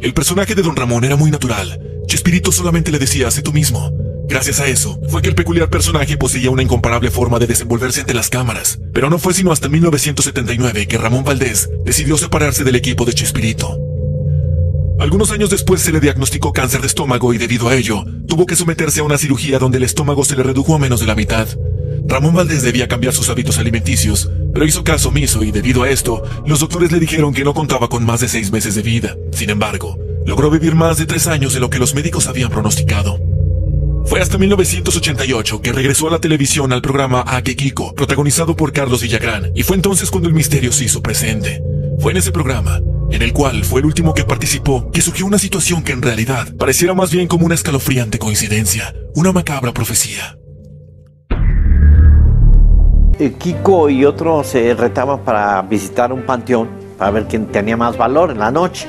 El personaje de Don Ramón era muy natural. Chespirito solamente le decía, sé tú mismo. Gracias a eso, fue que el peculiar personaje poseía una incomparable forma de desenvolverse ante las cámaras. Pero no fue sino hasta 1979 que Ramón Valdés decidió separarse del equipo de Chespirito. Algunos años después se le diagnosticó cáncer de estómago y debido a ello, tuvo que someterse a una cirugía donde el estómago se le redujo a menos de la mitad. Ramón Valdés debía cambiar sus hábitos alimenticios, pero hizo caso omiso y debido a esto, los doctores le dijeron que no contaba con más de 6 meses de vida. Sin embargo, logró vivir más de 3 años de lo que los médicos habían pronosticado. Fue hasta 1988 que regresó a la televisión al programa Aquí Kiko, protagonizado por Carlos Villagrán, y fue entonces cuando el misterio se hizo presente. Fue en ese programa, en el cual fue el último que participó, que surgió una situación que en realidad pareciera más bien como una escalofriante coincidencia, una macabra profecía. Kiko y otros se retaban para visitar un panteón, para ver quién tenía más valor en la noche.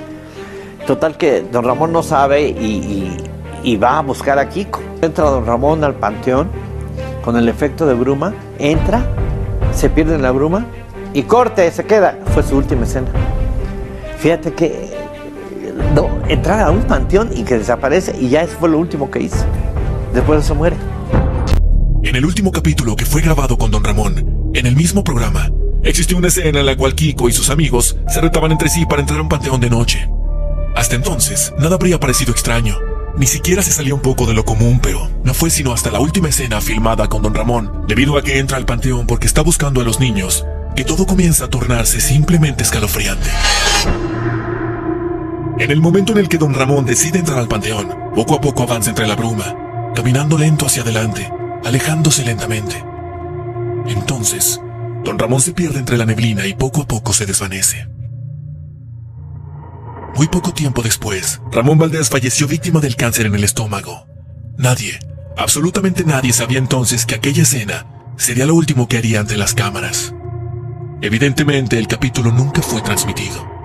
Total que Don Ramón no sabe y va a buscar a Kiko. Entra Don Ramón al panteón con el efecto de bruma, entra, se pierde en la bruma y corte, se queda. Fue su última escena. Fíjate que no, entrar a un panteón y que desaparece, y ya eso fue lo último que hizo. Después se muere. En el último capítulo que fue grabado con Don Ramón, en el mismo programa, existió una escena en la cual Kiko y sus amigos se retaban entre sí para entrar a un panteón de noche. Hasta entonces, nada habría parecido extraño. Ni siquiera se salía un poco de lo común, pero no fue sino hasta la última escena filmada con Don Ramón, debido a que entra al panteón porque está buscando a los niños, que todo comienza a tornarse simplemente escalofriante. En el momento en el que Don Ramón decide entrar al panteón, poco a poco avanza entre la bruma, caminando lento hacia adelante, alejándose lentamente. Entonces, Don Ramón se pierde entre la neblina y poco a poco se desvanece. Muy poco tiempo después, Ramón Valdés falleció víctima del cáncer en el estómago. Nadie, absolutamente nadie, sabía entonces que aquella escena sería lo último que haría ante las cámaras. Evidentemente, el capítulo nunca fue transmitido.